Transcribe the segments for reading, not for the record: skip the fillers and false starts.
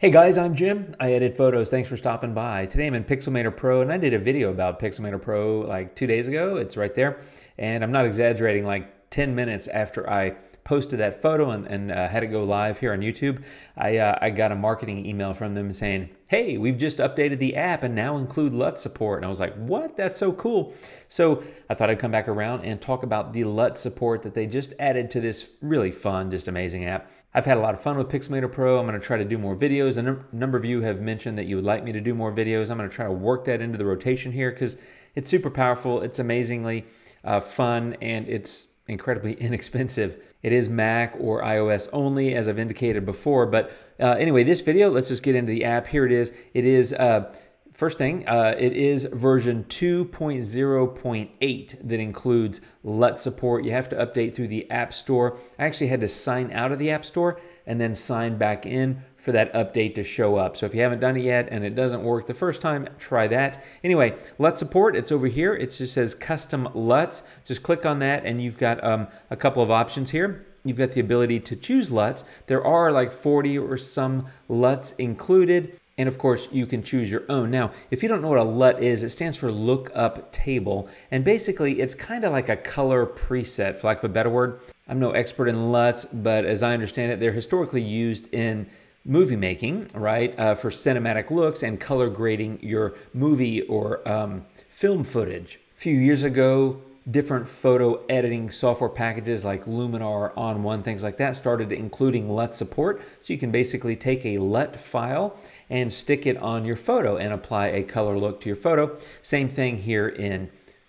Hey guys, I'm Jim. I edit photos. Thanks for stopping by. Today I'm in Pixelmator Pro, and I did a video about Pixelmator Pro like 2 days ago. It's right there. And I'm not exaggerating, like 10 minutes after I posted that photo and had it go live here on YouTube, I got a marketing email from them saying, hey, we've just updated the app and now include LUT support. And I was like, what? That's so cool. So I thought I'd come back around and talk about the LUT support that they just added to this really fun, just amazing app. I've had a lot of fun with Pixelmator Pro. I'm gonna try to do more videos. A number of you have mentioned that you would like me to do more videos. I'm gonna try to work that into the rotation here because it's super powerful. It's amazingly fun, and it's incredibly inexpensive. It is Mac or iOS only, as I've indicated before. But anyway, this video, let's just get into the app. Here it is. It is, first thing, it is version 2.0.8 that includes LUT support. You have to update through the App Store. I actually had to sign out of the App Store and then sign back in for that update to show up. So if you haven't done it yet and it doesn't work the first time, try that. Anyway, LUT support, it's over here. It just says custom LUTs. Just click on that and you've got a couple of options here. You've got the ability to choose LUTs. There are like 40 or some LUTs included. And of course, you can choose your own. Now, if you don't know what a LUT is, it stands for lookup table. And basically, it's kind of like a color preset, for lack of a better word. I'm no expert in LUTs, but as I understand it, they're historically used in movie making, right? For cinematic looks and color grading your movie or film footage. A few years ago, different photo editing software packages like Luminar, On1, things like that started including LUT support. So you can basically take a LUT file and stick it on your photo and apply a color look to your photo. Same thing here in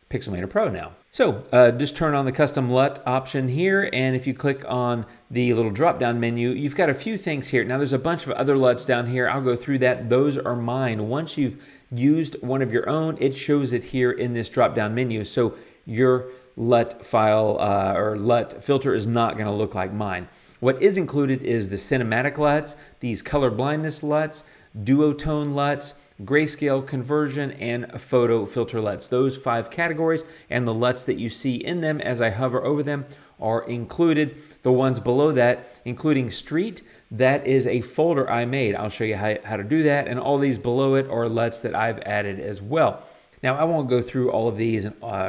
Pixelmator Pro now. So just turn on the custom LUT option here, and if you click on the little drop-down menu, you've got a few things here. Now there's a bunch of other LUTs down here. I'll go through that. Those are mine. Once you've used one of your own, it shows it here in this drop-down menu. So your LUT file or LUT filter is not gonna look like mine. What is included is the cinematic LUTs, these color blindness LUTs, duotone LUTs, grayscale conversion, and photo filter LUTs. Those 5 categories and the LUTs that you see in them as I hover over them are included. The ones below that, including street, that is a folder I made. I'll show you how to do that. And all these below it are LUTs that I've added as well. Now, I won't go through all of these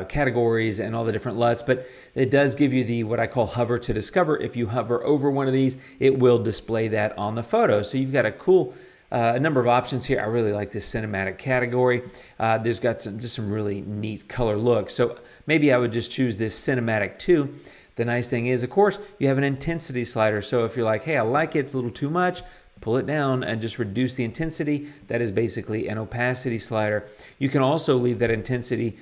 categories and all the different LUTs, but it does give you the what I call hover to discover. If you hover over one of these, it will display that on the photo. So you've got a cool number of options here. I really like this cinematic category. There's got just some really neat color looks. So maybe I would just choose this cinematic too. The nice thing is, of course, you have an intensity slider. So if you're like, hey, I like it, it's a little too much, pull it down and just reduce the intensity. That is basically an opacity slider. You can also leave that intensity,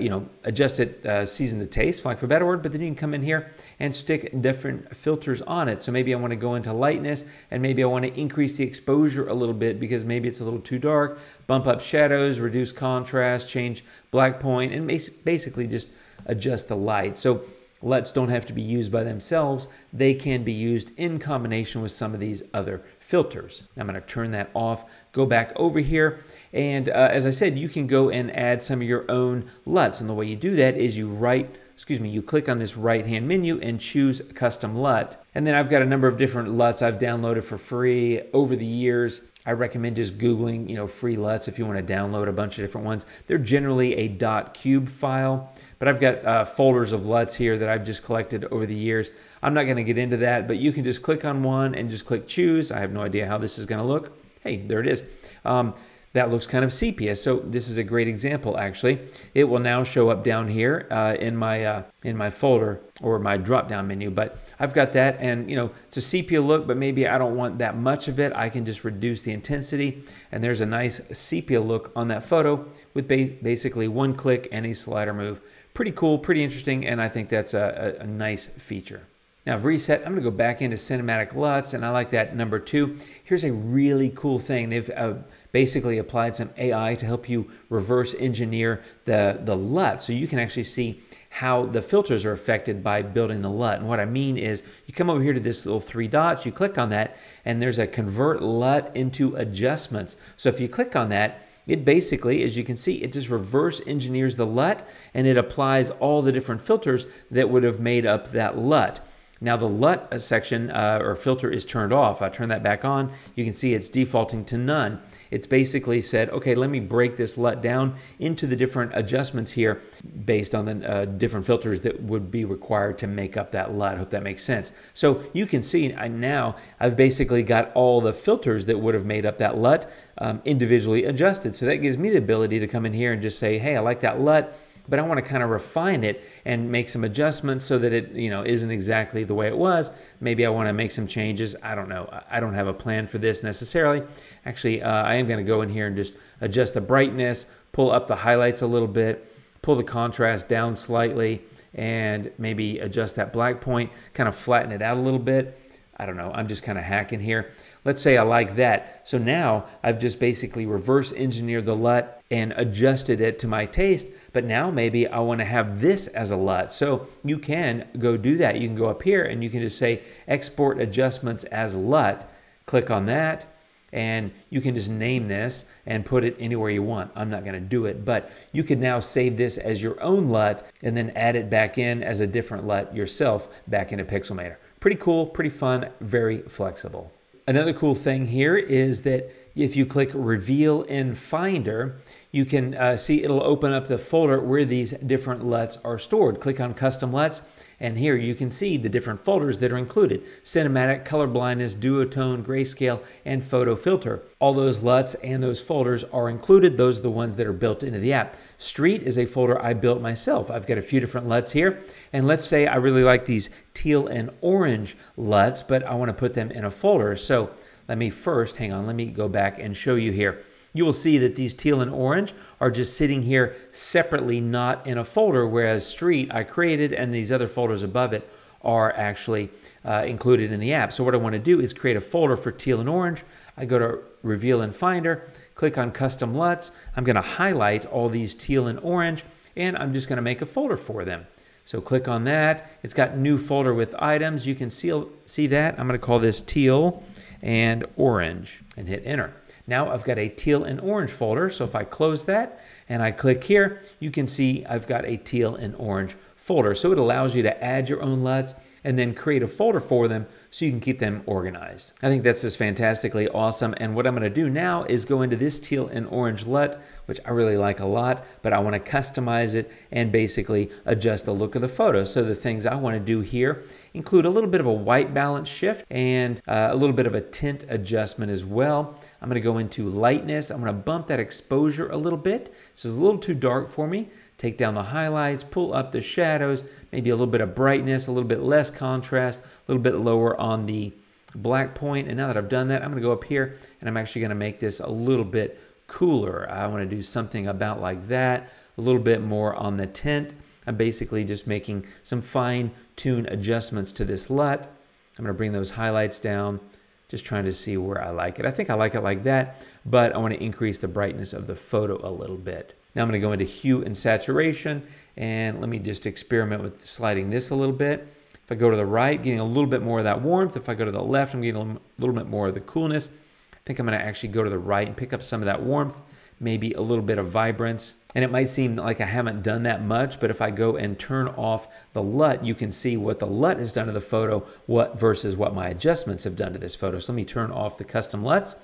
you know, adjust it season to taste, for lack of a better word, but then you can come in here and stick different filters on it. So maybe I wanna go into lightness, and maybe I wanna increase the exposure a little bit because maybe it's a little too dark, bump up shadows, reduce contrast, change black point, and basically just adjust the light. So LUTs don't have to be used by themselves. They can be used in combination with some of these other filters. I'm gonna turn that off, go back over here, and as I said, you can go and add some of your own LUTs, and the way you do that is you click on this right-hand menu and choose Custom LUT. And then I've got a number of different LUTs I've downloaded for free over the years. I recommend just Googling, you know, free LUTs if you want to download a bunch of different ones. They're generally a .cube file, but I've got folders of LUTs here that I've just collected over the years. I'm not going to get into that, but you can just click on one and just click choose. I have no idea how this is going to look. Hey, there it is. That looks kind of sepia, so this is a great example, actually. It will now show up down here in my folder or my drop-down menu, but I've got that, and you know, it's a sepia look, but maybe I don't want that much of it. I can just reduce the intensity, and there's a nice sepia look on that photo with basically one click and a slider move. Pretty cool, pretty interesting, and I think that's a nice feature. Now I've reset. I'm going to go back into cinematic LUTs, and I like that number 2. Here's a really cool thing. They've basically applied some AI to help you reverse engineer the LUT, so you can actually see how the filters are affected by building the LUT. And what I mean is, you come over here to this little 3 dots, you click on that, and there's a convert LUT into adjustments. So if you click on that, it basically, as you can see, it just reverse engineers the LUT, and it applies all the different filters that would have made up that LUT. Now the LUT section or filter is turned off. If I turn that back on, you can see it's defaulting to none. It's basically said, okay, let me break this LUT down into the different adjustments here based on the different filters that would be required to make up that LUT. I hope that makes sense. So you can see now I've basically got all the filters that would have made up that LUT individually adjusted. So that gives me the ability to come in here and just say, hey, I like that LUT, but I want to kind of refine it and make some adjustments so that it, isn't exactly the way it was. Maybe I want to make some changes. I don't know. I don't have a plan for this necessarily. Actually, I am going to go in here and just adjust the brightness, pull up the highlights a little bit, pull the contrast down slightly, and maybe adjust that black point, kind of flatten it out a little bit. I don't know. I'm just kind of hacking here. Let's say I like that. So now I've just basically reverse engineered the LUT and adjusted it to my taste. But now maybe I want to have this as a LUT. So you can go do that. You can go up here and you can just say export adjustments as LUT. Click on that. And you can just name this and put it anywhere you want. I'm not going to do it, but you could now save this as your own LUT and then add it back in as a different LUT yourself back into Pixelmator. Pretty cool, pretty fun, very flexible. Another cool thing here is that if you click Reveal in Finder, you can see it'll open up the folder where these different LUTs are stored. Click on Custom LUTs, and here you can see the different folders that are included. Cinematic, Color Blindness, Duotone, Grayscale, and Photo Filter. All those LUTs and those folders are included. Those are the ones that are built into the app. Street is a folder I built myself. I've got a few different LUTs here, and let's say I really like these teal and orange LUTs, but I want to put them in a folder. So let me first, hang on, let me go back and show you here. You will see that these teal and orange are just sitting here separately, not in a folder, whereas Street I created and these other folders above it are actually included in the app. So what I want to do is create a folder for teal and orange. I go to Reveal in Finder, click on Custom LUTs. I'm going to highlight all these teal and orange, and I'm just going to make a folder for them. So click on that. It's got new folder with items. You can see that. I'm going to call this teal and orange and hit enter. Now I've got a teal and orange folder. So if I close that and I click here, you can see I've got a teal and orange folder. So it allows you to add your own LUTs and then create a folder for them so you can keep them organized. I think that's just fantastically awesome. And what I'm going to do now is go into this teal and orange LUT, which I really like a lot, but I want to customize it and basically adjust the look of the photo. So the things I want to do here include a little bit of a white balance shift and a little bit of a tint adjustment as well. I'm going to go into lightness. I'm going to bump that exposure a little bit. This is a little too dark for me. Take down the highlights, pull up the shadows, maybe a little bit of brightness, a little bit less contrast, a little bit lower on the black point. And now that I've done that, I'm going to go up here and I'm actually going to make this a little bit cooler. I want to do something about like that, a little bit more on the tint. I'm basically just making some fine-tune adjustments to this LUT. I'm going to bring those highlights down, just trying to see where I like it. I think I like it like that, but I want to increase the brightness of the photo a little bit. Now I'm going to go into hue and saturation, and let me just experiment with sliding this a little bit. If I go to the right, getting a little bit more of that warmth. If I go to the left, I'm getting a little bit more of the coolness. I think I'm going to actually go to the right and pick up some of that warmth, maybe a little bit of vibrance. And it might seem like I haven't done that much, but if I go and turn off the LUT, you can see what the LUT has done to the photo versus what my adjustments have done to this photo. So let me turn off the custom LUTs.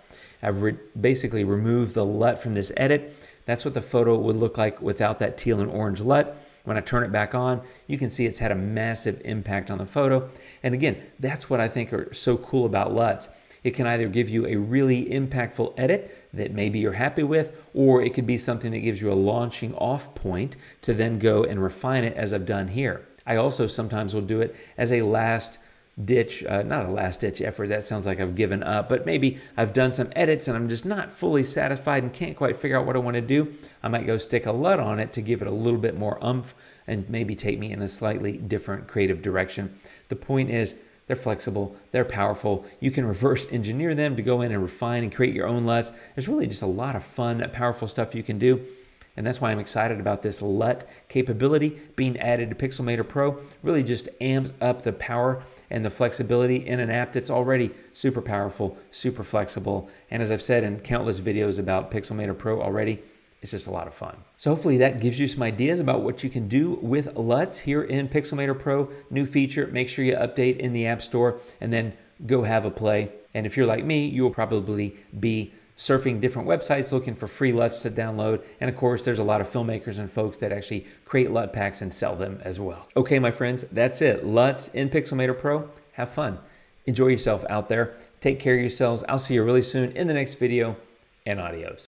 I've basically removed the LUT from this edit. That's what the photo would look like without that teal and orange LUT. When I turn it back on, you can see it's had a massive impact on the photo. And again, that's what I think are so cool about LUTs. It can either give you a really impactful edit that maybe you're happy with, or it could be something that gives you a launching off point to then go and refine it as I've done here. I also sometimes will do it as a last ditch, not a last ditch effort, that sounds like I've given up, but maybe I've done some edits and I'm just not fully satisfied and can't quite figure out what I want to do. I might go stick a LUT on it to give it a little bit more oomph and maybe take me in a slightly different creative direction. The point is they're flexible, they're powerful. You can reverse engineer them to go in and refine and create your own LUTs. There's really just a lot of fun, powerful stuff you can do. And that's why I'm excited about this LUT capability being added to Pixelmator Pro. Really just amps up the power and the flexibility in an app that's already super powerful, super flexible. And as I've said in countless videos about Pixelmator Pro already, It's just a lot of fun. So hopefully that gives you some ideas about what you can do with LUTs here in Pixelmator Pro. New feature, make sure you update in the App Store and then go have a play. And if you're like me, you'll probably be surfing different websites looking for free LUTs to download. And of course, there's a lot of filmmakers and folks that actually create LUT packs and sell them as well. Okay, my friends, that's it. LUTs in Pixelmator Pro. Have fun. Enjoy yourself out there. Take care of yourselves. I'll see you really soon in the next video, and adios.